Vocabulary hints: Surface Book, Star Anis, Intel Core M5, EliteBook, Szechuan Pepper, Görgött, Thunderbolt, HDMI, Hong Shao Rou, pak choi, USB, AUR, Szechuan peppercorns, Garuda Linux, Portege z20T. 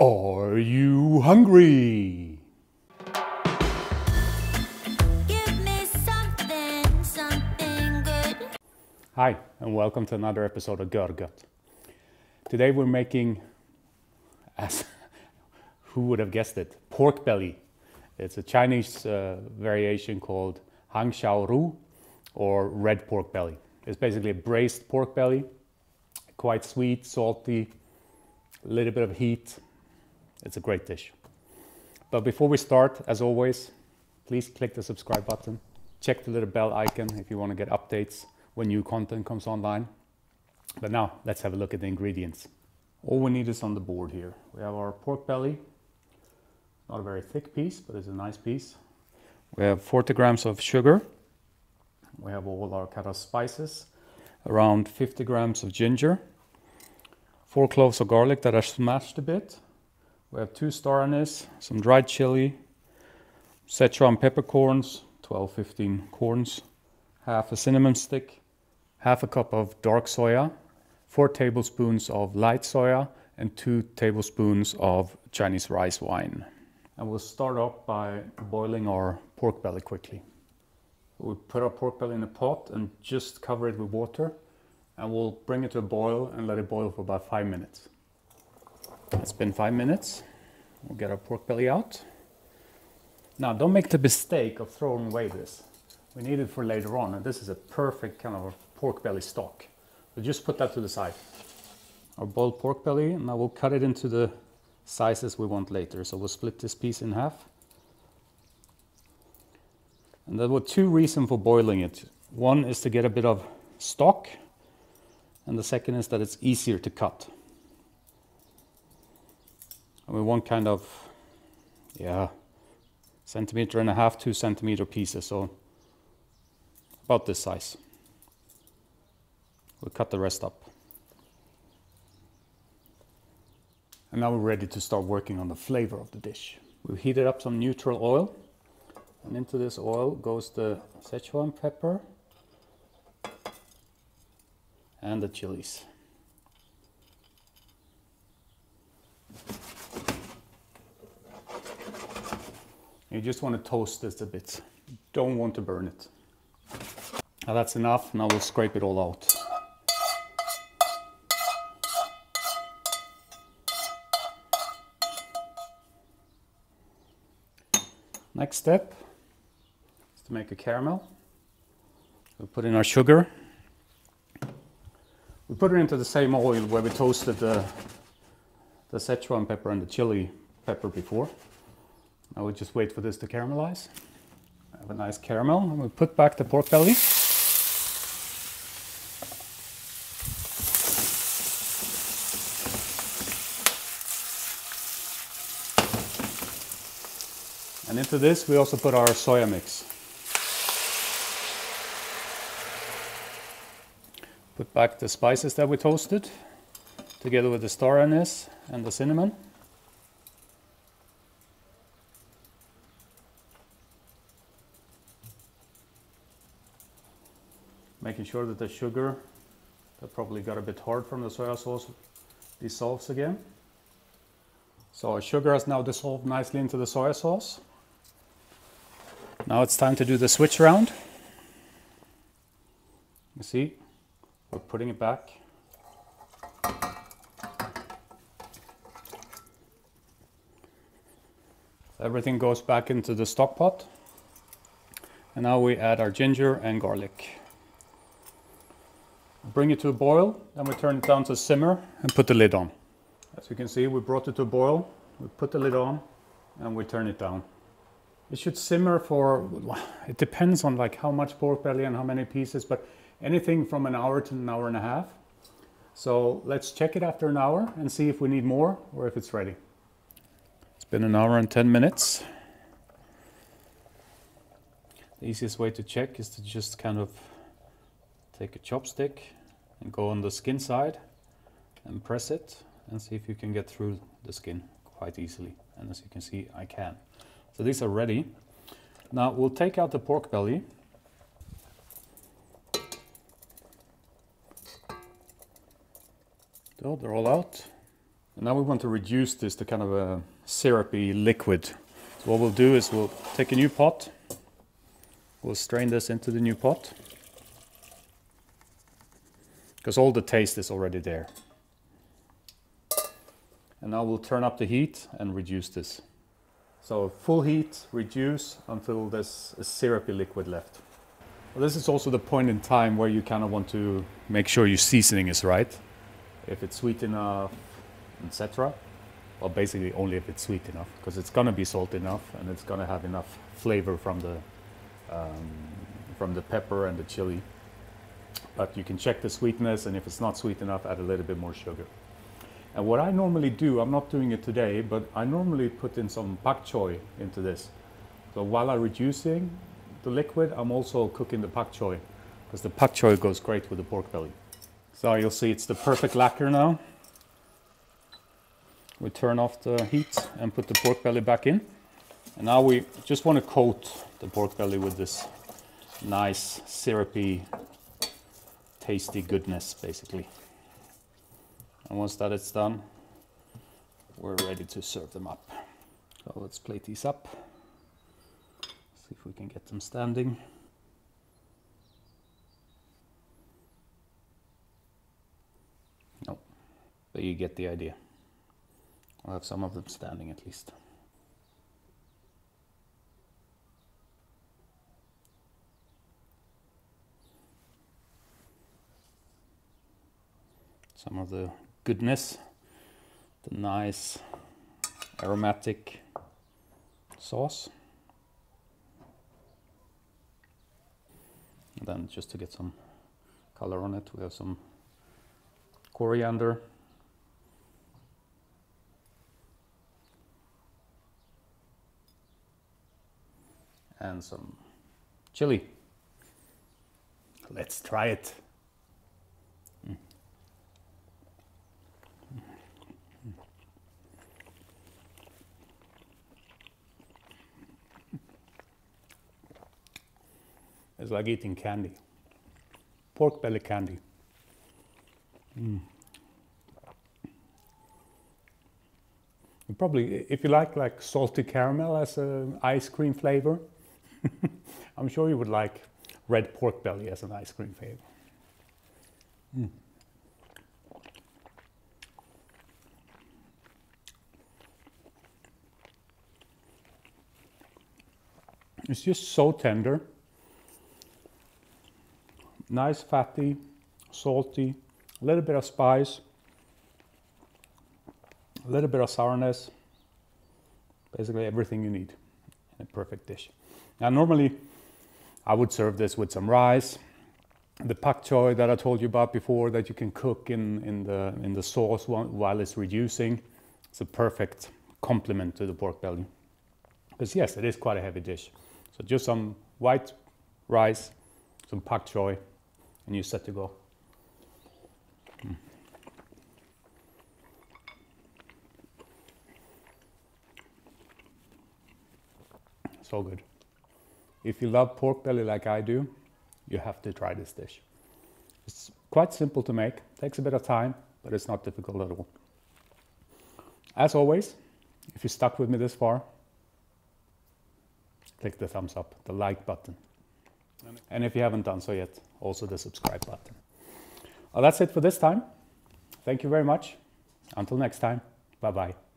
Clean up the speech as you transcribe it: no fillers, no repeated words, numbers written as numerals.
Are you hungry? Give me something, something good. Hi, and welcome to another episode of Görgött. Today we're making, as who would have guessed it, pork belly. It's a Chinese variation called Hong Shao Rou, or red pork belly. It's basically a braised pork belly, quite sweet, salty, a little bit of heat. It's a great dish. But before we start, as always, please click the subscribe button. Check the little bell icon if you want to get updates when new content comes online. But now let's have a look at the ingredients. All we need is on the board here. We have our pork belly. Not a very thick piece, but it's a nice piece. We have 40 grams of sugar. We have all our kind of spices. Around 50 grams of ginger. 4 cloves of garlic that are smashed a bit. We have 2 star anise, some dried chili, Szechuan peppercorns, 12-15 corns, half a cinnamon stick, half a cup of dark soya, 4 tablespoons of light soya, and 2 tablespoons of Chinese rice wine. And we'll start off by boiling our pork belly quickly. We'll put our pork belly in a pot and just cover it with water, and we'll bring it to a boil and let it boil for about 5 minutes. It's been 5 minutes. We'll get our pork belly out. Now, don't make the mistake of throwing away this. We need it for later on, and this is a perfect kind of pork belly stock. So just put that to the side. Our boiled pork belly, and now we'll cut it into the sizes we want later. So we'll split this piece in half. And there were 2 reasons for boiling it. One is to get a bit of stock, and the second is that it's easier to cut. And we want kind of, yeah, 1.5 centimeters, 2 centimeter pieces, so about this size. We'll cut the rest up. And now we're ready to start working on the flavor of the dish. We've heated up some neutral oil, and into this oil goes the Szechuan pepper and the chilies. You just want to toast this a bit. Don't want to burn it. Now that's enough. Now we'll scrape it all out. Next step is to make a caramel. We'll put in our sugar. We put it into the same oil where we toasted the Szechuan pepper and the chili pepper before. Now we'll just wait for this to caramelize. I have a nice caramel, and we'll put back the pork belly. And into this we also put our soya mix. Put back the spices that we toasted, together with the star anise and the cinnamon. Making sure that the sugar that probably got a bit hard from the soya sauce dissolves again. So our sugar has now dissolved nicely into the soya sauce. Now it's time to do the switch round. You see, we're putting it back. Everything goes back into the stock pot. And now we add our ginger and garlic. Bring it to a boil, then we turn it down to simmer and put the lid on. As you can see, we brought it to a boil, we put the lid on, and we turn it down. It should simmer for, it depends on like how much pork belly and how many pieces, but anything from 1 hour to 1.5 hours. So let's check it after 1 hour and see if we need more or if it's ready. It's been 1 hour and 10 minutes. The easiest way to check is to just kind of take a chopstick and go on the skin side and press it and see if you can get through the skin quite easily. And as you can see, I can. So these are ready. Now we'll take out the pork belly. So they're all out. And now we want to reduce this to kind of a syrupy liquid. So what we'll do is we'll take a new pot. We'll strain this into the new pot, because all the taste is already there. And now we'll turn up the heat and reduce this. So full heat, reduce until there's a syrupy liquid left. Well, this is also the point in time where you kind of want to make sure your seasoning is right. If it's sweet enough, etc. Well, basically only if it's sweet enough, because it's going to be salt enough and it's going to have enough flavor from the pepper and the chili. But you can check the sweetness, and if it's not sweet enough, add a little bit more sugar. And what I normally do, I'm not doing it today, but I normally put in some pak choi into this. So while I'm reducing the liquid, I'm also cooking the pak choi, because the pak choi goes great with the pork belly. So you'll see it's the perfect lacquer now. We turn off the heat and put the pork belly back in. And now we just want to coat the pork belly with this nice syrupy, tasty goodness, basically. And once that is done, we're ready to serve them up. So let's plate these up. See if we can get them standing. Nope, but you get the idea. I'll have some of them standing at least. Some of the goodness, the nice aromatic sauce. And then just to get some color on it, we have some coriander. And some chili. Let's try it. It's like eating candy, pork belly candy. Probably, if you like salty caramel as an ice cream flavor, I'm sure you would like red pork belly as an ice cream flavor. It's just so tender. Nice, fatty, salty, a little bit of spice, a little bit of sourness, basically everything you need in a perfect dish. Now normally I would serve this with some rice, the pak choi that I told you about before that you can cook in the sauce while it's reducing. It's a perfect complement to the pork belly, because yes, it is quite a heavy dish. So just some white rice, some pak choi, and you're set to go. So good. If you love pork belly like I do, you have to try this dish. It's quite simple to make, takes a bit of time, but it's not difficult at all. As always, if you stuck with me this far, click the thumbs up, the like button. And if you haven't done so yet, also the subscribe button. Well, that's it for this time. Thank you very much. Until next time, bye-bye.